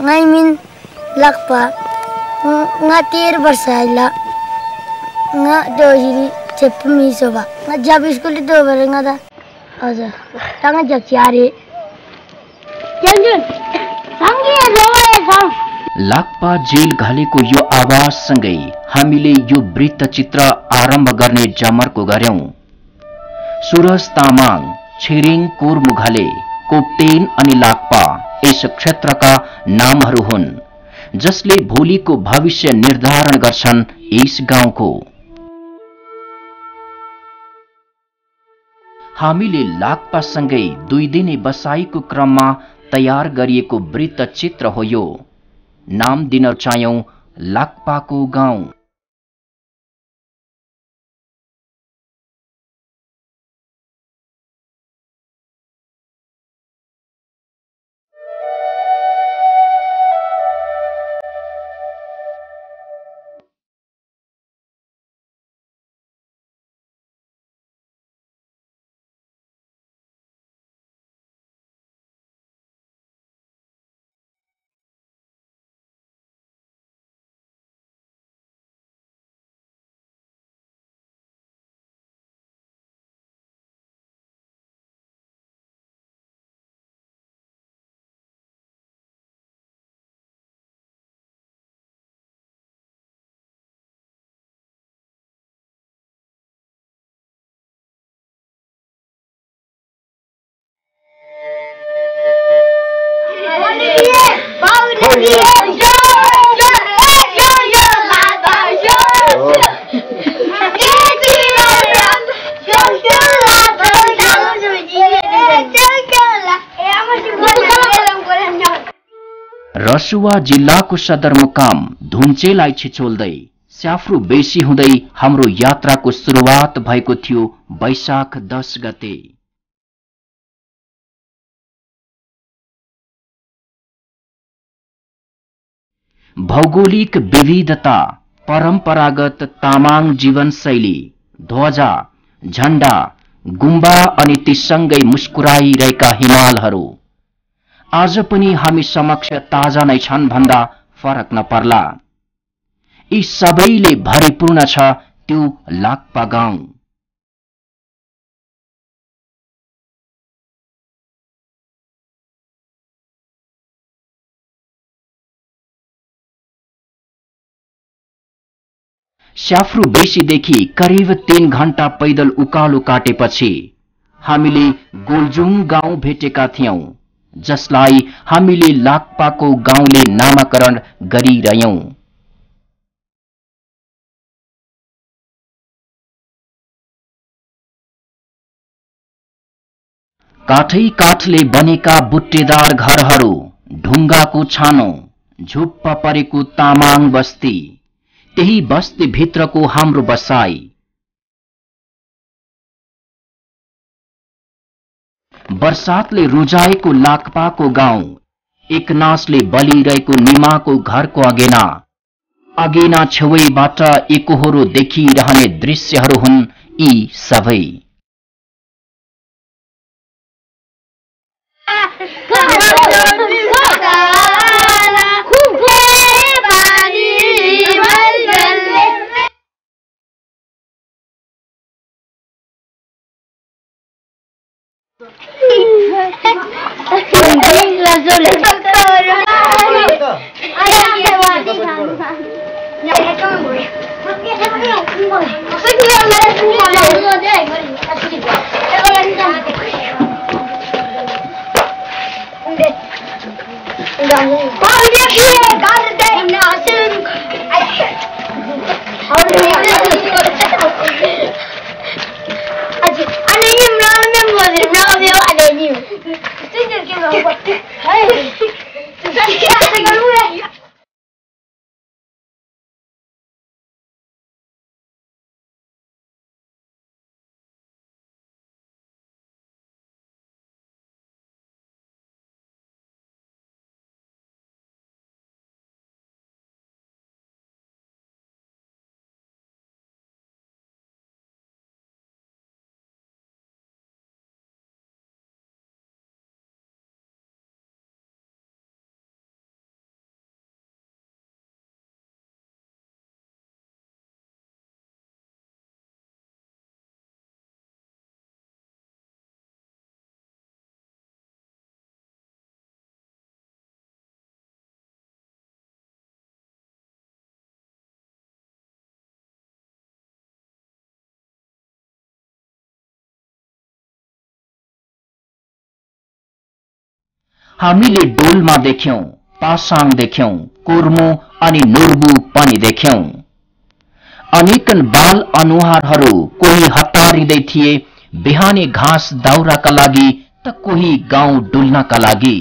I mean Lakpa. I 13 years old. I do Japanese. I Japanese school. I do Japanese. I do Japanese. Lhakpa जेल घालेको यो आवाज सँगै हामीले यो वृत्तचित्र आरम्भ गर्ने जमर्को गर्यौं। सुरस तामाङ, छिरिङ कोर्मुघाले, कोप्टेन अनि लाकपा यस क्षेत्रका नामहरू हुन् जसले भोलिको भविष्य निर्धारण गर्छन् यस गाउँको। हामीले लाकपा सँगै दुई दिने बसाईको क्रममा तयार गरिएको वृत्तचित्र हो यो। नाम दिन चाह्यौं लाकपाको गाउँ। रसुवा जिल्लाको सदरमुकाम धुम्चेलाई छिचोल्दै स्याफ्रु बेसी हुँदै हाम्रो यात्राको सुरुवात भएको थियो वैशाख 10 गते। भौगोलिक विविधता, परम्परागत तामाङ जीवनशैली, ध्वजा, झण्डा, गुम्बा अनि तीसँगै मुस्कुराइरहेका हिमालहरू आज पनि हामी समक्ष ताजा नै छन् भन्दा फरक नपर्ला। यी सबैले भरिपूर्ण छ त्यो लाकपा गाउँ। स्याफ्रु बेसीदेखि करिब 3 घण्टा पैदल उकालो काटेपछि हामीले गोलजुङ गाउँ भेटेका थियौं जसलाई हामीले लाकपाको गाउँले नामकरण गरिरह्यौं। काठै काठले बनेका बुट्टेदार घरहरू, ढुङ्गाको छानो, झुप्प परेको तामाङ बस्ती, त्यही बस्ती भित्रको हाम्रो बसाई। बरसातले रुजाएको लाकपाको गाउँ, एकनासले बलिरहेको निमाको घरको अगेना, अगेना छेवैबाट एकोहोरो देखिरहने दृश्यहरू हुन् यी सबै। हामीले डोलमा देख्यौं, पासाङ देख्यौं, कोर्मो अनि नुर्बु पनि देख्यौं। अनेकन बाल अनुहारहरू कोही हतारिदै थिए बिहानी घाँस दाउराका लागि त कोही गाउँ डुल्नका लागि।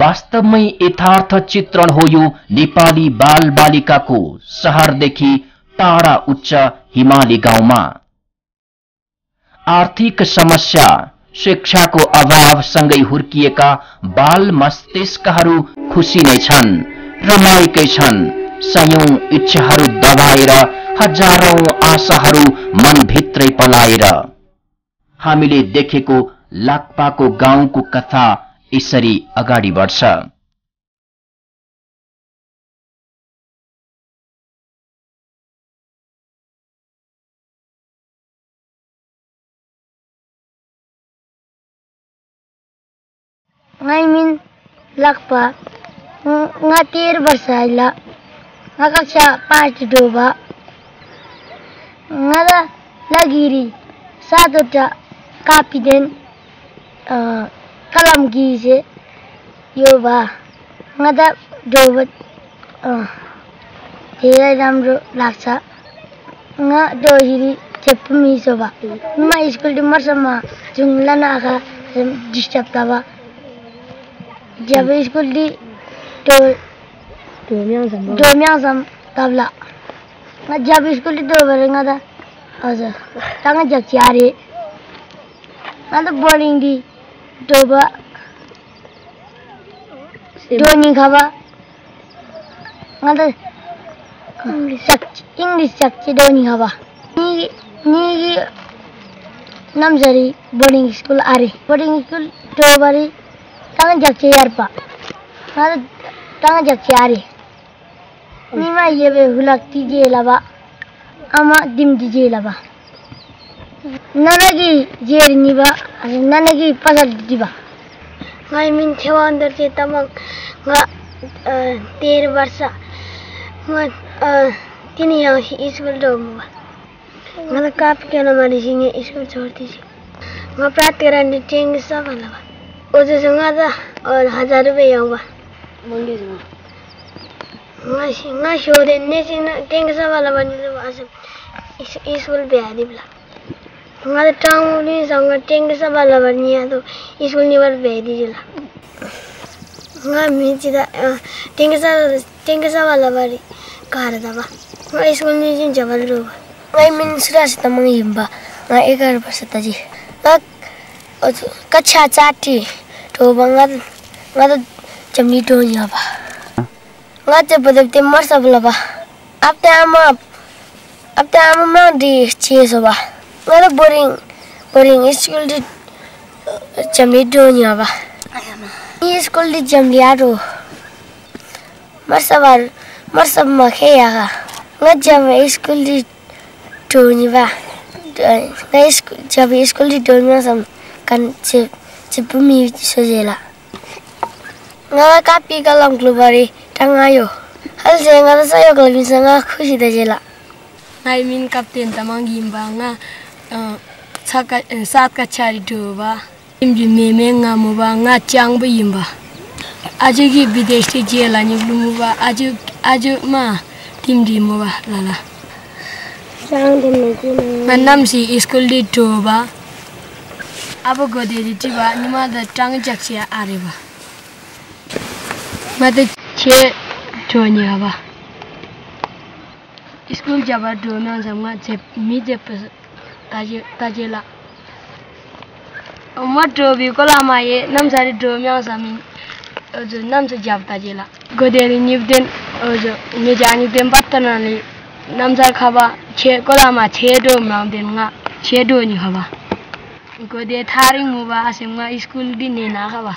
वास्तवमै यथार्थ चित्रण हो यो नेपाली बाल बालिकाको शहरदेखि टाढा उच्च हिमाली गाउँमा। आर्थिक समस्या, शिक्षाको अभाव सँगै हुर्किएका बाल मस्तिष्कहरू खुसी नै छन्, रमाएकै छन्। सयौं इच्छाहरू दबाएर, हजारौं आशाहरू मनभित्रै पलाएर हामीले देखेको लाक्पाको गाउँको कथा यसरी अगाडि बढ्छ। आइमिन लाक्पा म 13 वर्ष आइला, म कक्षा 5 डोबा, म लगिरी 7 वटा काफिदेन कलम गीजे योबा गदा दोवत हेरा रामरो लाक्सा nga do hiri chepmi soba ma school de marsama jungla na ga disturb taba jab school di to do myang sam tabla nga jab school di do barenga da aja tanga jak chari anda bowling di doba doni khaba anda English दोनी हवा नी नमजरी boarding school आरे boarding school टोबरी तंग जक्चे यारपा तंग जक्चे आरे नीमा ये बे हुलकती जे लबा अमा दिम जे लबा ननगी जेर निबा ननगी पसर दिबा गाय मिन थेवा अंदर से तमक गा 13 वर्ष मत तीन यहाँ स्कूल डोबा मतलब काप के हमारी सिंह स्कूल छोड़ती थी वहाँ प्राप्त कराने चेंग सब अलग उसे संगा था और 1000 रुपये आऊँगा मंगे संगा ना शो देने से ना चेंग सब अलग बने तो आसम स्कूल पे आदि बला हमारे टांग उन्हें संगा चेंग सब अलग बनी है तो स्कूल निवार पे आदि जला हमारे मिची था चेंग सब अलग बनी कार दबा मैं स्कूल में जबल रो मैं मिनसरा से तमंग हिम्बा मैं 11 वर्ष तजी तक कक्षा चाटी तो बंगा गद चमनी तो याबा गद बदते मर सब लबा अब टाइम में दी चीज होबा मेरा बोरिंग स्कूल दी चमनी तो याबा ये स्कूल दी जमलिया रो मर सब मखे आगा मैं जब स्कूल दी टोनी बा मैं जब स्कूल दी टोनी सम कन चिप मी सोजेला ना कापी कलम ग्लोबरी तंगायो हल सेंगा सयो कलम संगा खुशी देजेला नाइ मिन कैप्टन तमंगी बांगा सात का चारी दोबा इमजी मेमेंगा मुबांगा चांग बिंबा आज की विदेश की जेला निगलुमुबा आज मा टीम दी मुबा लाला चांग दे मैं नाम सी स्कूल दी टोबा अब गोदे दी टिबा निमा द टांग जक्सिया आरेबा मत छे टोनियाबा स्कूल जाबा दोना जमा जे मी जे ताजेला मत टोबी कोला माये नाम सारी दोम्या सामी जो नाम से जापता जेला गोदेरी निवदेन जो ने जानी देन पत्तनाली नाम सा खावा छे कोलामा छे दो माम देनगा छे दो नि खावा गोदे थारिंग मुबा आसेंगा स्कूल दि नेना खावा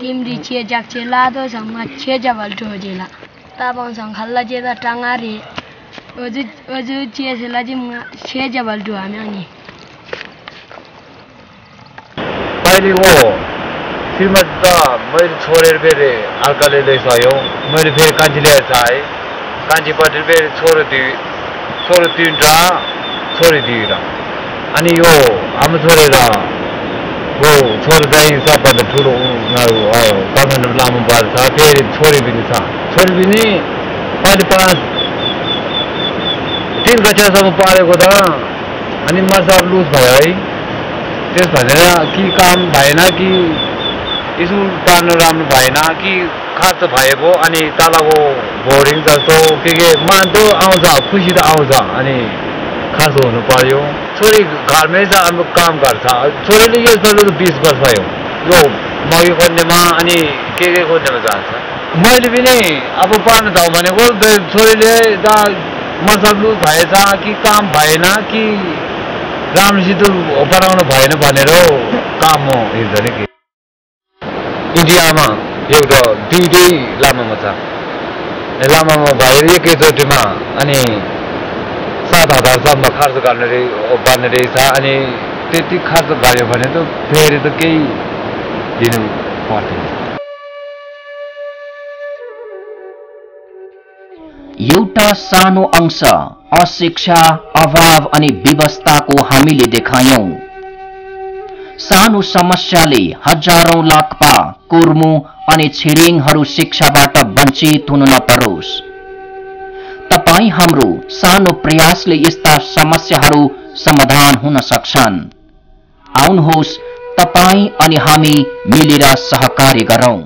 टीम दि छे जाक चेला दो संगा छे जावल दो जेला ताबों संग खल्ला जेदा टांगारी ओजु छे सेला जिमगा छे जावल दो आमेनी पहली वो श्रीमद्दा मेरे छोरे बेरे अलकले देसायो मेरे फेर कांजिले साए कांजी पटेल बेरे छोरे दी रा अनि यो हम छोरे रा वो छोरे दाई सापा द ठुलो ना आयो कामन लाम बाल सा फेर छोरे बिनी पांच 3 कक्षा सब पारे को दा अनि मा साहब लूस भाई तेस भजना की काम भाईना की इसु पानो राम भाइना कि खास भएको अनि तालाको बोरिङ जस्तो के मान्दो आउँछ खुसी त आउँछ अनि खास हुनु पर्यो छोरी घरमै जा हाम्रो काम गर्छ छोरीले यो छोरीको 20 वर्ष भयो यो मगी खोज्नेमा अनि के खोज्नेमा जान्छ मैले पनि अब पार्न जाऊ भनेको छोरीले जा मसल्लु भएछ कि काम भएन कि रामसित बनाउनु भएन भनेर काम हो हिजो नि इंडिया में एउटा दुई लामामा छ लामामा भयो एकैचोटी में अनि 7,000 सम्म खर्च गर्ने रहेछ अनि त्यति खर्च भयो भने त फेरि त केही दिनु पर्दैन। एउटा सानो अंश अशिक्षा अभाव अनि विवशताको हामीले देखायौं। सानो समस्याले हजारौं लाखपा कुर्मु अनि छिरिङहरु शिक्षाबाट वञ्चित हुन नपरोस्। तपाई हाम्रो सानो प्रयासले यस्ता समस्याहरु समाधान हुन सक्छन्। आउनुहोस् तपाई अनि हामी मिलेर सहकार्य गरौं।